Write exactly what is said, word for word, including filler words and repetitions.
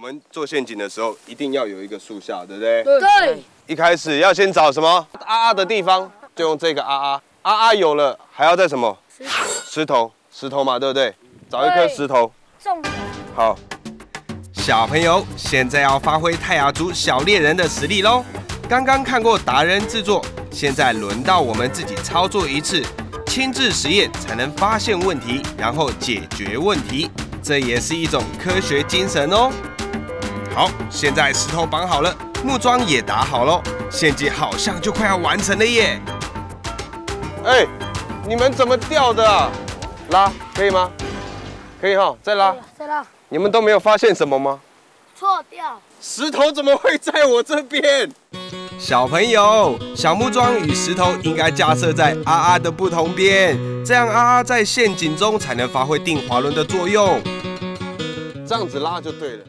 我们做陷阱的时候一定要有一个树下，对不对？对。一开始要先找什么啊啊的地方，就用这个啊啊啊啊有了，还要再什么？石头，石头嘛，对不对？找一颗石头。种。好，小朋友现在要发挥泰雅族小猎人的实力喽。刚刚看过达人制作，现在轮到我们自己操作一次。 亲自实验才能发现问题，然后解决问题，这也是一种科学精神哦。好，现在石头绑好了，木桩也打好了，陷阱好像就快要完成了耶。哎，你们怎么钓的啊？拉可以吗？可以哈，再拉，再拉。你们都没有发现什么吗？错掉。石头怎么会在我这边？ 小朋友，小木桩与石头应该架设在啊啊的不同边，这样啊啊在陷阱中才能发挥定滑轮的作用。这样子拉就对了。